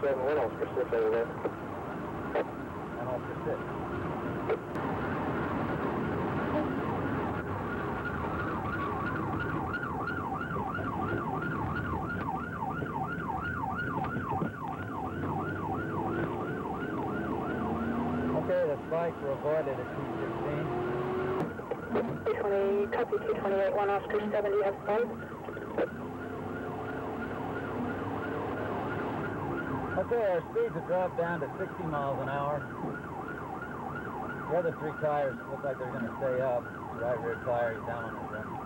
7 Reynolds for 6 over there. Reynolds for 6. Okay, the spike will avoid it at 216. 220, copy 228, 1 Oscar 7, do you have flight? Okay, our speeds have dropped down to 60 miles an hour. The other three tires look like they're going to stay up. The right rear tire is down on the ground.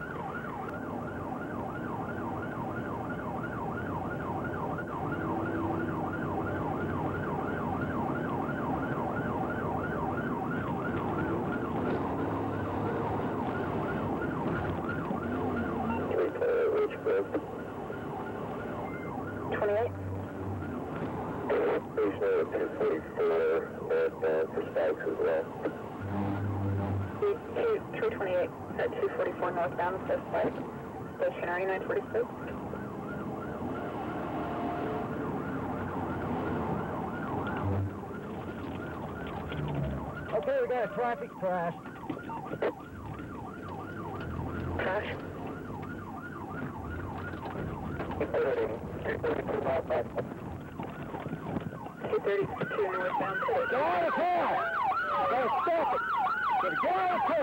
Northbound, so flight stationary 946. Okay, we got a traffic crash. Crash? Two 32 northbound. Go out of town! Gotta stop it! Gotta get out of town!